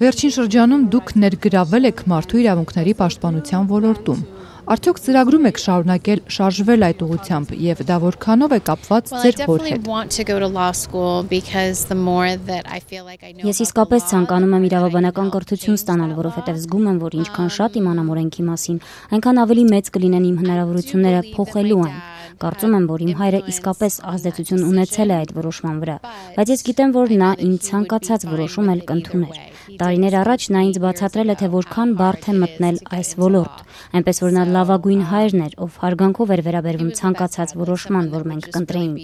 Վերջին շրջանում դուք ներգրավվել եք մարդու իրավունքների պաշտպանության ոլորտում։ Արդյոք ծրագրում եք շարունակել շարժվել այդ ուղղությամբ եւ դա որքանով է կապված ձեր հետ։ Ես իսկապես ցանկանում եմ իրավաբանական կրթություն ստանալ, որովհետեւ զգում եմ, որ ինչքան շատ իմանամ օրենքի մասին, այնքան ավելի մեծ կլինեն իմ հնարավորությունները փոխելու այն։ Կարծում եմ, որ իմ հայրը իսկապես ազդեցություն ունեցել է այդ որոշման վրա, բայց ես գիտեմ, որ նա իմ ցանկացած որոշում էլ կընդուներ։ Տարիներ առաջ նա ինձ բացատրել է, թե որքան բարդ է մտնել այս ոլորտ, այնպես որ նա լավագույն հայրն էր, ով հարգանքով էր վերաբերվում ցանկացած որոշման, որ մենք կընտրեինք։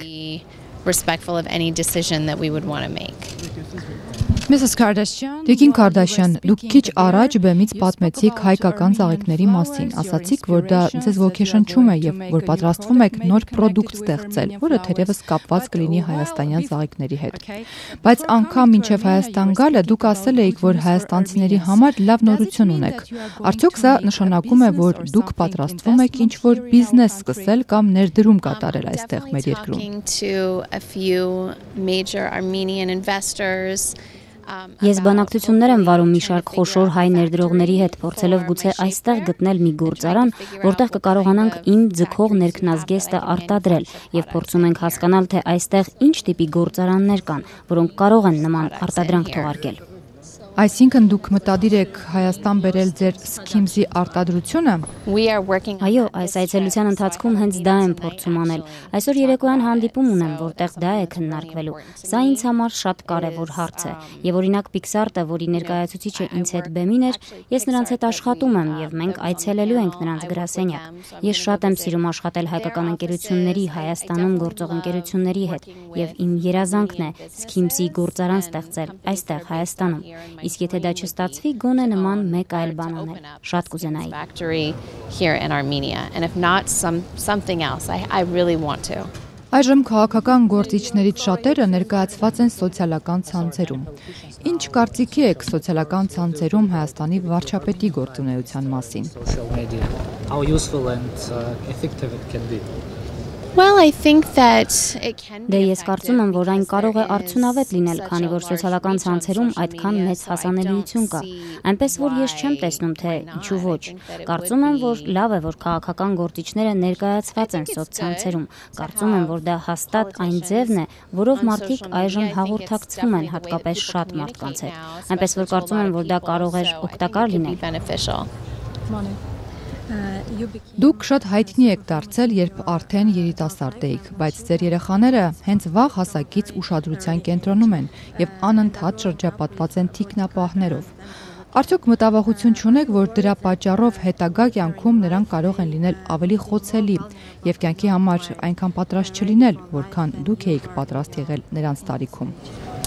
Դեքին Քարդաշյան, դուք քիչ առաջ բեմից պատմեցիք հայկական ծաղիկների մասին, ասացիք, որ դա ձեզ ոգեշնչում է եւ որ պատրաստվում եք նոր պրոդուկտ ստեղծել, որը թերևս կապված կլինի հայաստանյան ծաղիկների հետ։ Բայց անգամ մինչև Հայաստան գալը դուք ասել էիք, որ հայաստանցիների համար լավ նորություն ունեք։ Արդյոք սա նշանակում է, որ դուք պատրաստվում եք ինչ-որ բիզնես սկսել կամ ներդրում կատարել այստեղ մեր երկրում։ Ես բանակցություններ եմ վարում մի շարք խոշոր հայ ներդրողների հետ, փորձելով գուցե այստեղ գտնել մի գործարան, որտեղ կկարողանանք իմ ձգող ներքնազգեստը արտադրել եւ փորձում ենք հասկանալ, թե այստեղ ինչ տիպի գործարաններ կան, որոնք կարող են նման արտադրանք թողարկել։ Այսինքն դուք մտադիր եք Հայաստան բերել ձեր Skimz-ի արտադրությունը։ Այո, այս այցելության ընթացքում հենց դա եմ փորձում անել։ Այսօր երեկոյան հանդիպում ունեմ, որտեղ դա է քննարկվելու։ Սա ինձ համար շատ կարևոր հարց է։ Եվ օրինակ Pixart-ը, որի ներկայացուցիչը ինձ հետ բեմին էր, ես նրանց հետ աշխատում եմ եւ մենք այցելելու ենք նրանց գրասենյակ։ Ես շատ եմ սիրում աշխատել հայկական ընկերությունների, Հայաստանում գործող ընկերությունների հետ եւ իմ երազանքն է Skimz-ի գործարան ստեղծել այստեղ Հայաստանում։ Իսկ եթե դա չստացվի, գոնե նման մեկ այլ բան անել, շատ կուզենայի։ Այժմ քաղաքական գործիչներից շատերը ներկայացված են սոցիալական ցանցերում։ Ինչ կարծիքի եք սոցիալական ցանցերում Հայաստանի վարչապետի գործունեության մասին։ Դե ես կարծում եմ, որ այն կարող է արդյունավետ լինել, քանի որ սոցիալական ցանցերում այդքան մեծ հասանելիություն կա։ Այնպես որ ես չեմ տեսնում, թե ինչու ոչ։ Կարծում եմ, որ լավ է, որ քաղաքական գործիչները ներկայացված են սոցցանցերում։ Կարծում եմ, որ դա հաստատ այն ձևն է, որով մարդիկ այժմ հաղորդակցվում են, հատկապես շատ մարդկանց հետ։ Այնպես որ կարծում եմ, որ դա կարող է օգտակար լինել։ Դուք շատ հայտնի եք դարձել, երբ արդեն երիտասարդ եք, բայց ձեր երեխաները հենց վաղ հասակից ուշադրության կենտրոնում են եւ անընդհատ շրջապատված են թիկնապահներով։ Արդյոք մտավախություն չունեք, որ դրա պատճառով հետագա կյանքում նրանք կարող են լինել ավելի խոցելի եւ կյանքի համար այնքան պատրաստ չլինել, որքան դուք եք պատրաստ եղել նրանց տարիքում։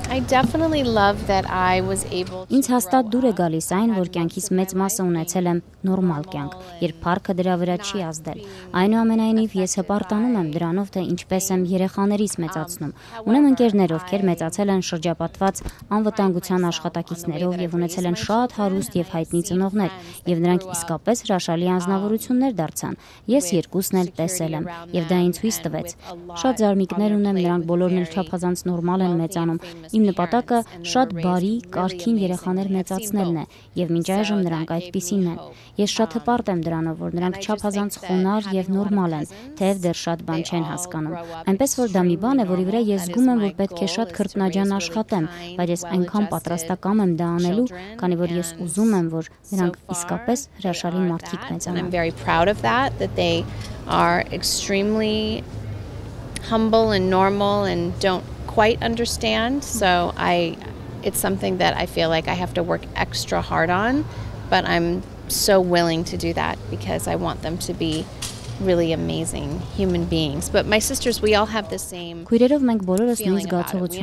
Ինձ հաստատ դուր է գալիս այն, որ կյանքիս մեծ մասը ունեցել եմ նորմալ կյանք, երբ փառքը դրա վրա չի ազդել։ Այնուամենայնիվ ես հպարտանում եմ դրանով, թե ինչպես եմ երեխաներիս մեծացնում։ Ունեմ ընկերներ, ովքեր մեծացել են շրջապատված անվտանգության աշխատակիցներով եւ ունեցել են շատ հարուստ եւ հայտնի ծնողներ, եւ նրանք իսկապես հրաշալի անձնավորություններ դարձան։ Ես երկուսն էլ տեսել եմ եւ դա ինձ հույս տվեց։ Շատ զարմիկներ ունեմ, նրանք բոլորն էլ չափազանց նորմալ են մեծանում։ Իմ նպատակը շատ բարի, կարգին երեխաներ մեծացնելն է եւ մինչ այժմ նրանք այդպիսին են։ Ես շատ հպարտ եմ դրանով, որ նրանք չափազանց խոնարհ եւ նորմալ են, թեև դեռ շատ բան չեն հասկանում։ Այնպես որ դա մի բան է, որի վրա ես զգում եմ, որ պետք է շատ քրտնաջան աշխատեմ, բայց ես այնքան պատրաստական եմ դա անելու, քանի որ ես ուզում եմ, որ նրանք իսկապես հրաշալի մարդիկ մեծանան։ Quite understand, so it's something that I feel like I have to work extra hard on, but I'm so willing to do that because I want them to be really amazing human beings. But my sisters, we all have the same feeling about it. We understand that it will be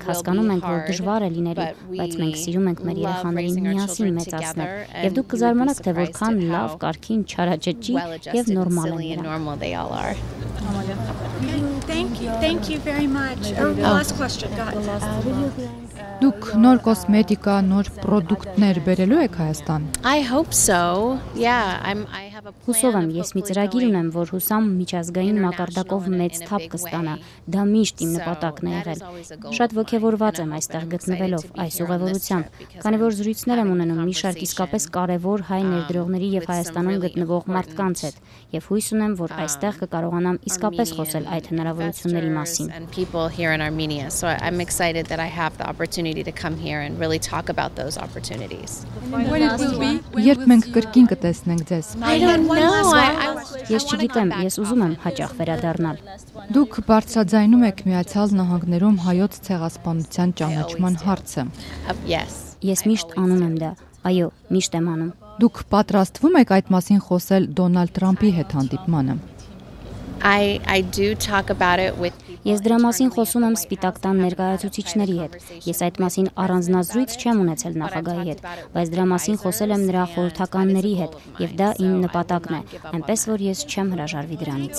hard, but we love raising our children together, and you'll be surprised at how well-adjusted and normal they all are. Thank you very much. Last question, go ahead. Դուք նոր կոսմետիկա, նոր պրոդուկտներ բերելու եք Հայաստան։ I hope so. Yeah, I have Հուսով եմ, ես մի ծրագիր ունեմ, որ հուսամ միջազգային մակարդակով մեծ թափ կստանա, դա միշտ իմ նպատակն է եղել։ Շատ ոգևորված եմ այստեղ գտնվելով, այս ուղևորությամբ, քանի որ զրույցներ եմ ունենում մի շարք իսկապես կարևոր հայ ներդրողների և Հայաստանում գտնվող մարդկանց հետ, և հույս ունեմ, որ այստեղ կկարողանամ իսկապես խոսել այդ հնարավորությունների մասին։ Ես չգիտեմ, ես ուզում եմ հաճախ վերադառնալ։ Դուք բարձրաձայնում եք Միացյալ Նահանգներում հայոց ցեղասպանության ճանաչման հարցը։ Ես միշտ անում եմ դա, այո, միշտ եմ անում։ Դուք պատրաստվում եք այդ մասին խոսել Դոնալդ Թրամփի հետ հանդիպմանը։ Ես դրա մասին խոսում եմ Սպիտակ տան ներկայացուցիչների հետ։ Ես այդ մասին առանձնազրույց չեմ ունեցել նախագահի հետ, բայց դրա մասին խոսել եմ նրա խորհրդականների հետ, և դա իմ նպատակն է, այնպես որ ես չեմ հրաժարվի դրանից։